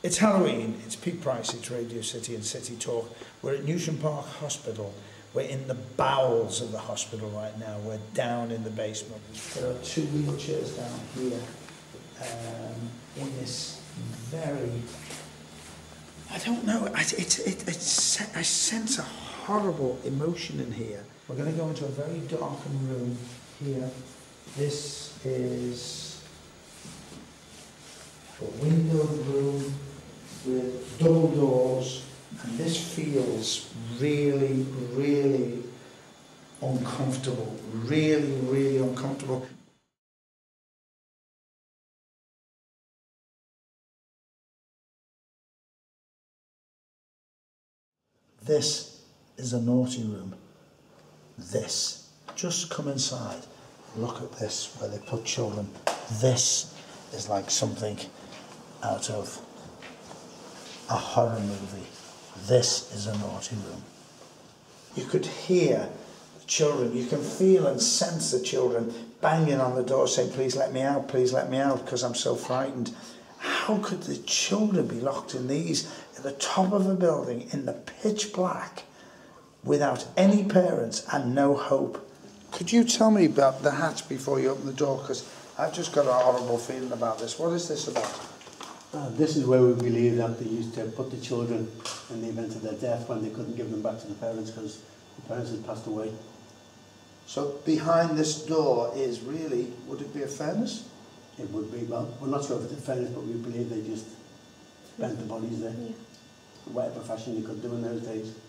It's Halloween, it's Pete Price, it's Radio City and City Talk. We're at Newsham Park Hospital. We're in the bowels of the hospital right now. We're down in the basement. There are two wheelchairs down here in this very... I don't know, I sense a horrible emotion in here. We're going to go into a very darkened room here. This is a windowed room with double doors, and this feels really, really uncomfortable. Really, really uncomfortable. This is a naughty room. This. Just come inside. Look at this, where they put children. This is like something out of a horror movie. This is a naughty room. You could hear the children. You can feel and sense the children banging on the door saying, please let me out, please let me out, because I'm so frightened. How could the children be locked in these at the top of a building in the pitch black without any parents and no hope? Could you tell me about the hatch before you open the door? Because I've just got a horrible feeling about this. What is this about? This is where we believe that they used to put the children in the event of their death when they couldn't give them back to the parents because the parents had passed away. So behind this door is really, would it be a furnace? It would be, well, we're not sure if it's a furnace, but we believe they just bent the bodies there. Yeah. Whatever fashion you could do in those days.